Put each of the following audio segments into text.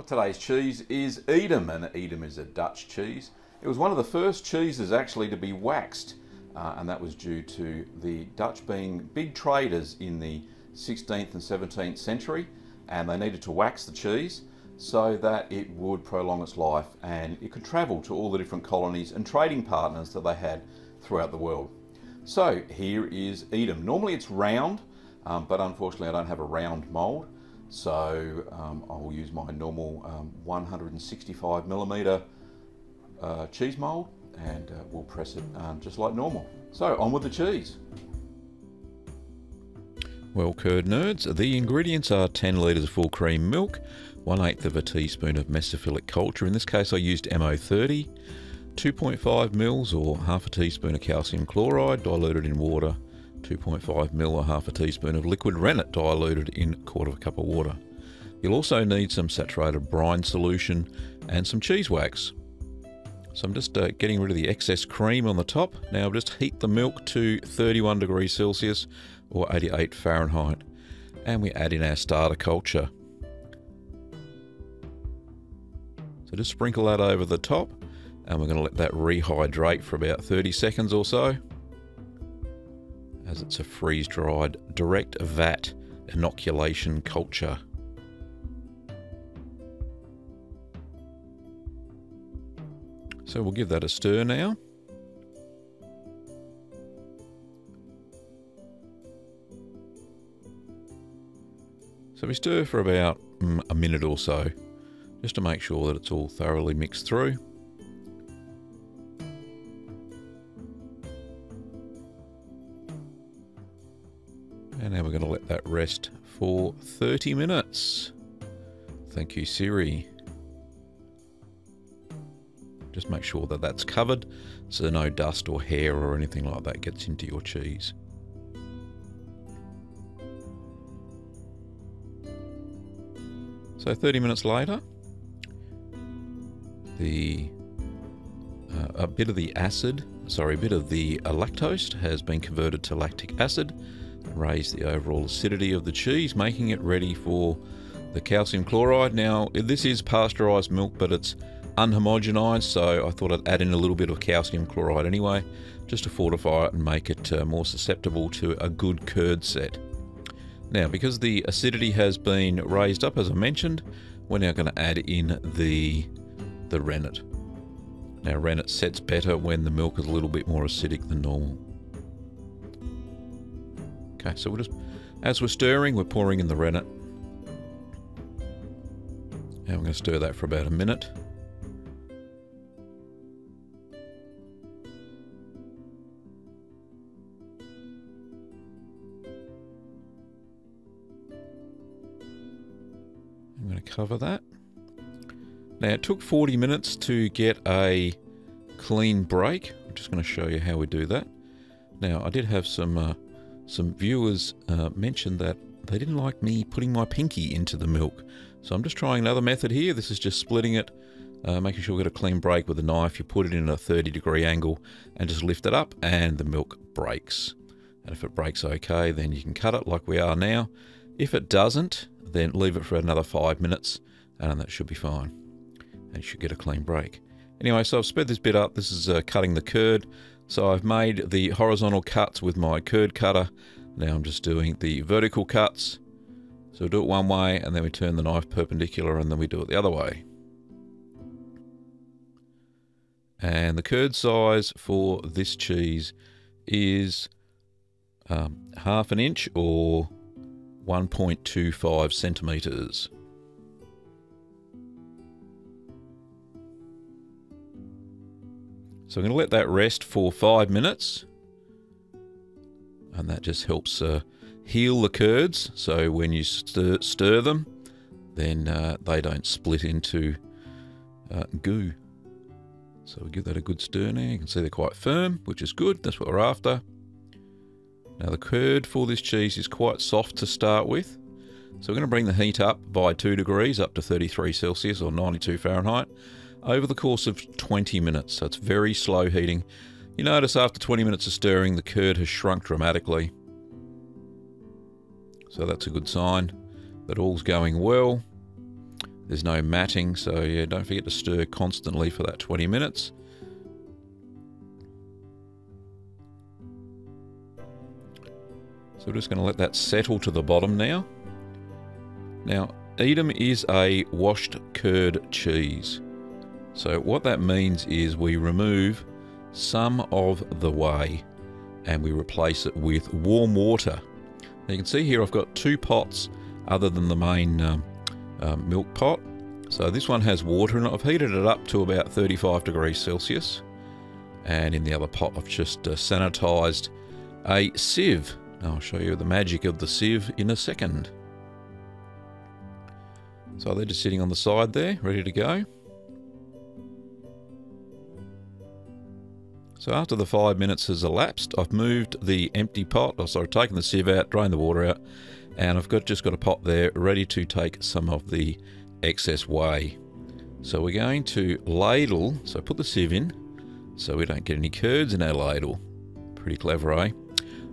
Well, today's cheese is Edam, and Edam is a Dutch cheese. It was one of the first cheeses actually to be waxed, and that was due to the Dutch being big traders in the 16th and 17th century, and they needed to wax the cheese so that it would prolong its life and it could travel to all the different colonies and trading partners that they had throughout the world. So here is Edam. Normally it's round, but unfortunately I don't have a round mould. So I will use my normal 165mm cheese mould, and we'll press it just like normal. So on with the cheese. Well, curd nerds, the ingredients are 10 litres of full cream milk, 1/8 of a teaspoon of mesophilic culture. In this case I used MO30, 2.5 mils or half a teaspoon of calcium chloride diluted in water, 2.5 mil or half a teaspoon of liquid rennet diluted in 1/4 cup of water. You'll also need some saturated brine solution and some cheese wax. So I'm just getting rid of the excess cream on the top. Now just heat the milk to 31 degrees Celsius or 88 Fahrenheit, and we add in our starter culture. So just sprinkle that over the top, and we're going to let that rehydrate for about 30 seconds or so, as it's a freeze-dried direct vat inoculation culture. So we'll give that a stir now. So we stir for about a minute or so, just to make sure that it's all thoroughly mixed through. And now we're going to let that rest for 30 minutes. Thank you, Siri. Just make sure that that's covered so no dust or hair or anything like that gets into your cheese. So 30 minutes later, a bit of the lactose has been converted to lactic acid. Raise the overall acidity of the cheese, making it ready for the calcium chloride. Now this is pasteurized milk, but it's unhomogenized, so I thought I'd add in a little bit of calcium chloride anyway, just to fortify it and make it more susceptible to a good curd set. Now, because the acidity has been raised up, as I mentioned, we're now going to add in the rennet. Now rennet sets better when the milk is a little bit more acidic than normal. Okay, so we'll just, as we're stirring, we're pouring in the rennet. And we're going to stir that for about a minute. I'm going to cover that. Now it took 40 minutes to get a clean break. I'm just going to show you how we do that. Now I did have some viewers mentioned that they didn't like me putting my pinky into the milk. So I'm just trying another method here. This is just splitting it, making sure we get a clean break with a knife. You put it in a 30-degree angle and just lift it up, and the milk breaks. And if it breaks okay, then you can cut it like we are now. If it doesn't, then leave it for another 5 minutes, and that should be fine. And you should get a clean break. Anyway, so I've sped this bit up. This is cutting the curd. So I've made the horizontal cuts with my curd cutter. Now I'm just doing the vertical cuts. So we'll do it one way, and then we turn the knife perpendicular, and then we do it the other way. And the curd size for this cheese is 1/2 inch or 1.25 centimeters. So I'm going to let that rest for 5 minutes, and that just helps heal the curds, so when you stir them, then they don't split into goo. So we give that a good stir now. You can see they're quite firm, which is good. That's what we're after. Now the curd for this cheese is quite soft to start with, so we're going to bring the heat up by 2 degrees up to 33 Celsius or 92 Fahrenheit. Over the course of 20 minutes, so it's very slow heating. You notice after 20 minutes of stirring, the curd has shrunk dramatically. So that's a good sign that all's going well. There's no matting, so yeah, don't forget to stir constantly for that 20 minutes. So we're just going to let that settle to the bottom now. Now, Edam is a washed curd cheese. So what that means is we remove some of the whey and we replace it with warm water. Now you can see here I've got two pots other than the main milk pot. So this one has water in it. I've heated it up to about 35 degrees Celsius. And in the other pot I've just sanitized a sieve. I'll show you the magic of the sieve in a second. So they're just sitting on the side there, ready to go. So after the 5 minutes has elapsed, I've moved the empty pot, taken the sieve out, drained the water out, and I've just got a pot there ready to take some of the excess whey. So we're going to ladle, so put the sieve in, so we don't get any curds in our ladle. Pretty clever, eh?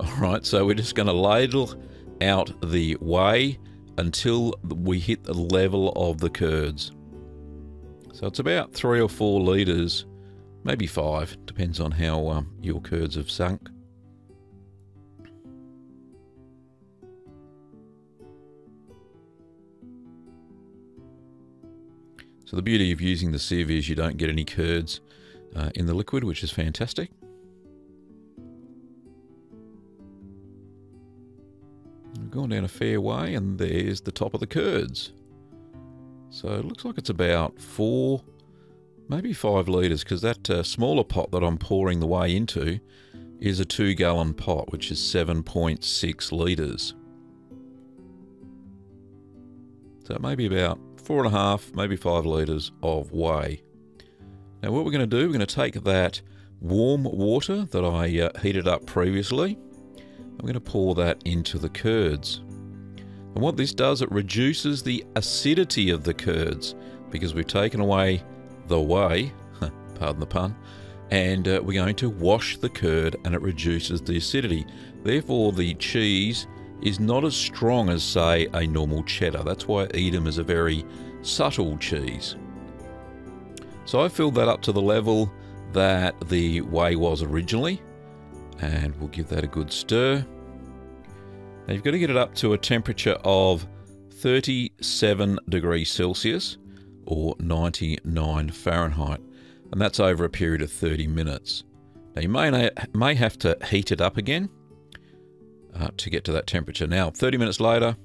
Alright, so we're just going to ladle out the whey until we hit the level of the curds. So it's about 3 or 4 litres, maybe 5, depends on how your curds have sunk. So the beauty of using the sieve is you don't get any curds in the liquid, which is fantastic. Gone down a fair way, and there's the top of the curds. So it looks like it's about 4, maybe 5 litres, because that smaller pot that I'm pouring the whey into is a 2-gallon pot, which is 7.6 litres. So maybe about 4.5, maybe 5 litres of whey. Now what we're going to do, we're going to take that warm water that I heated up previously. I'm going to pour that into the curds. And what this does, it reduces the acidity of the curds because we've taken away the whey, pardon the pun, and we're going to wash the curd and it reduces the acidity. Therefore, the cheese is not as strong as, say, a normal cheddar. That's why Edam is a very subtle cheese. So I filled that up to the level that the whey was originally. And we'll give that a good stir. Now you've got to get it up to a temperature of 37 degrees Celsius or 99 Fahrenheit. And that's over a period of 30 minutes. Now you may have to heat it up again to get to that temperature. Now 30 minutes later,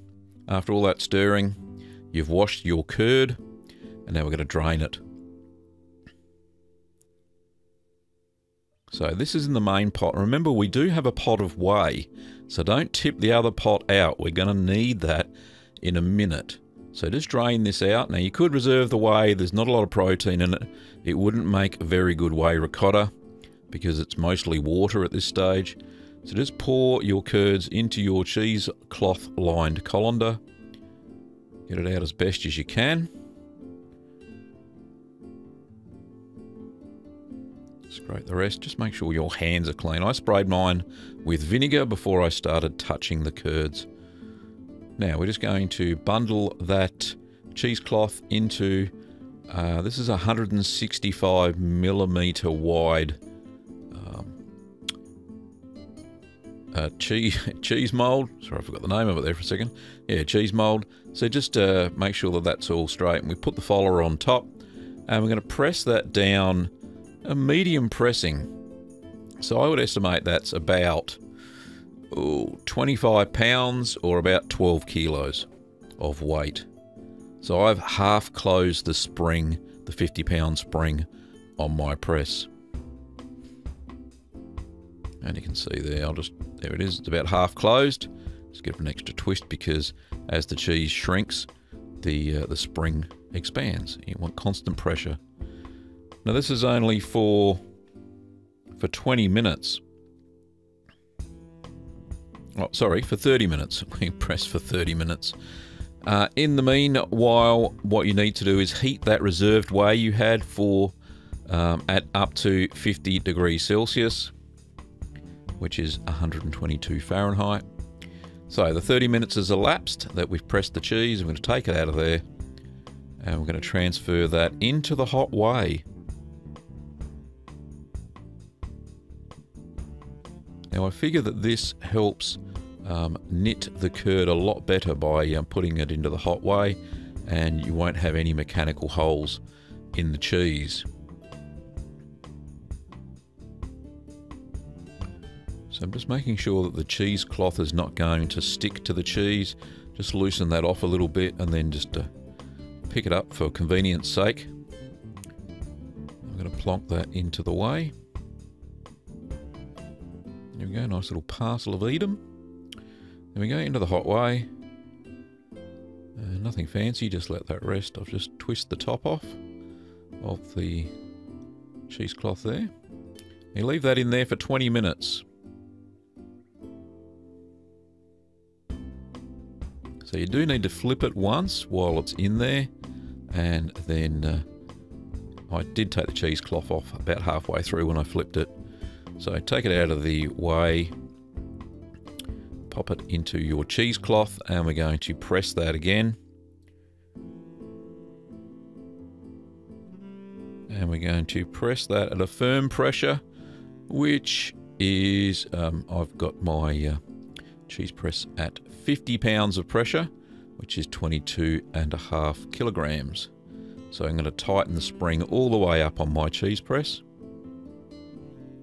after all that stirring, you've washed your curd and now we're going to drain it. So this is in the main pot. Remember, we do have a pot of whey, so don't tip the other pot out. We're going to need that in a minute. So just drain this out. Now you could reserve the whey. There's not a lot of protein in it. It wouldn't make very good whey ricotta because it's mostly water at this stage. So just pour your curds into your cheesecloth lined colander. Get it out as best as you can. Scrape the rest. Just make sure your hands are clean. I sprayed mine with vinegar before I started touching the curds. Now we're just going to bundle that cheesecloth into, this is 165 millimetre wide cheese mould. Sorry, I forgot the name of it there for a second. Yeah, cheese mould. So just make sure that that's all straight. And we put the follower on top and we're going to press that down a medium pressing. So I would estimate that's about 25 pounds or about 12 kilos of weight. So I've half closed the spring, the 50-pound spring on my press. And you can see there, there it is, it's about half closed. Just give it an extra twist because as the cheese shrinks, the spring expands. You want constant pressure. Now this is only for 20 minutes. Oh, sorry, for 30 minutes. We press for 30 minutes. In the meanwhile, what you need to do is heat that reserved whey you had for at up to 50 degrees Celsius, which is 122 Fahrenheit. So the 30 minutes has elapsed that we've pressed the cheese. I'm going to take it out of there And we're going to transfer that into the hot whey. Now I figure that this helps knit the curd a lot better by putting it into the hot whey, and you won't have any mechanical holes in the cheese. So I'm just making sure that the cheesecloth is not going to stick to the cheese. Just loosen that off a little bit and then just pick it up for convenience sake. I'm going to plonk that into the whey. There we go, nice little parcel of Edam. There we go, into the hot whey. Nothing fancy, just let that rest. I've just twist the top off of the cheesecloth there. You leave that in there for 20 minutes. So you do need to flip it once while it's in there, and then I did take the cheesecloth off about halfway through when I flipped it. So take it out of the whey, pop it into your cheesecloth, and we're going to press that again. And we're going to press that at a firm pressure, which is, I've got my cheese press at 50 pounds of pressure, which is 22.5 kilograms. So I'm going to tighten the spring all the way up on my cheese press.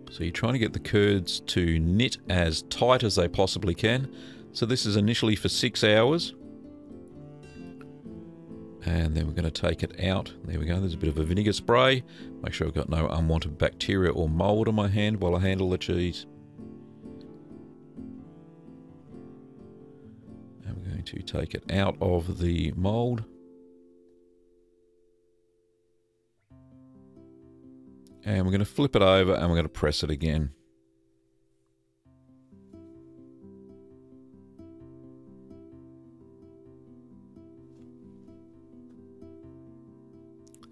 So you're trying to get the curds to knit as tight as they possibly can. So this is initially for 6 hours. And then we're going to take it out. There we go, there's a bit of a vinegar spray. Make sure I've got no unwanted bacteria or mold on my hand while I handle the cheese. To take it out of the mold, and we're going to flip it over and we're going to press it again.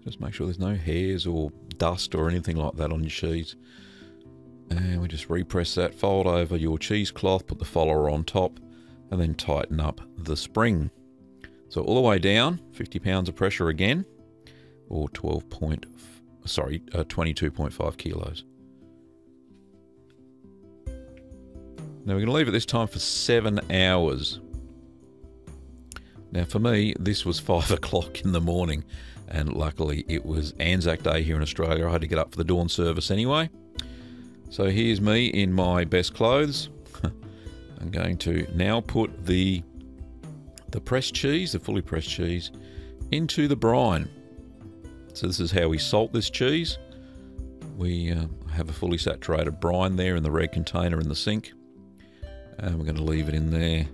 Just make sure there's no hairs or dust or anything like that on your cheese, and we just repress that, fold over your cheesecloth, put the follower on top, and then tighten up the spring. So all the way down, 50 pounds of pressure again, or 22.5 kilos. Now we're going to leave it this time for 7 hours. Now for me, this was 5 o'clock in the morning, and luckily it was Anzac Day here in Australia. I had to get up for the dawn service anyway. So here's me in my best clothes. I'm going to now put the pressed cheese, the fully pressed cheese, into the brine. So this is how we salt this cheese. We have a fully saturated brine there in the red container in the sink. And we're going to leave it in there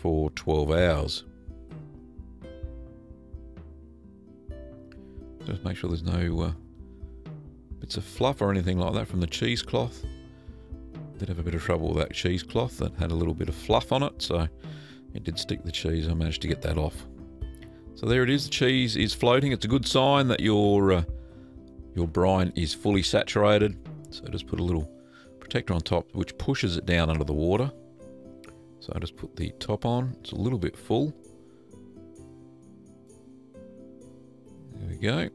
for 12 hours. Just make sure there's no bits of fluff or anything like that from the cheesecloth. Did have a bit of trouble with that cheesecloth that had a little bit of fluff on it, so it did stick the cheese. I managed to get that off. So there it is, the cheese is floating. It's a good sign that your brine is fully saturated. So just put a little protector on top which pushes it down under the water. So I just put the top on. It's a little bit full. There we go.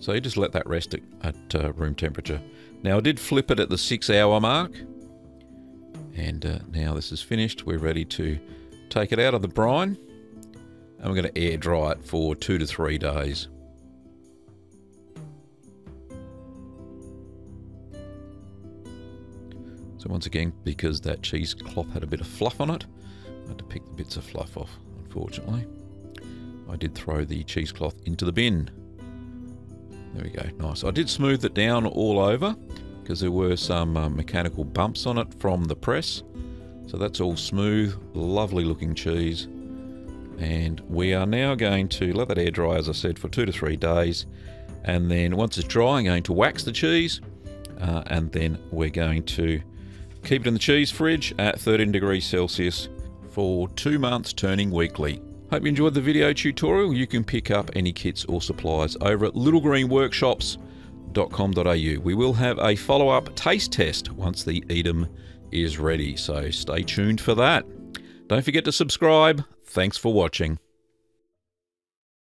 So you just let that rest at room temperature. Now I did flip it at the 6 hour mark, and now this is finished. We're ready to take it out of the brine, and we're going to air dry it for 2 to 3 days. So once again, because that cheesecloth had a bit of fluff on it, I had to pick the bits of fluff off, unfortunately. I did throw the cheesecloth into the bin. There we go, nice. I did smooth it down all over because there were some mechanical bumps on it from the press. So that's all smooth, lovely looking cheese. And we are now going to let that air dry, as I said, for 2 to 3 days. And then once it's dry, I'm going to wax the cheese. And then we're going to keep it in the cheese fridge at 13 degrees Celsius for 2 months, turning weekly. Hope you enjoyed the video tutorial. You can pick up any kits or supplies over at littlegreenworkshops.com.au. We will have a follow-up taste test once the Edam is ready, so stay tuned for that. Don't forget to subscribe. Thanks for watching.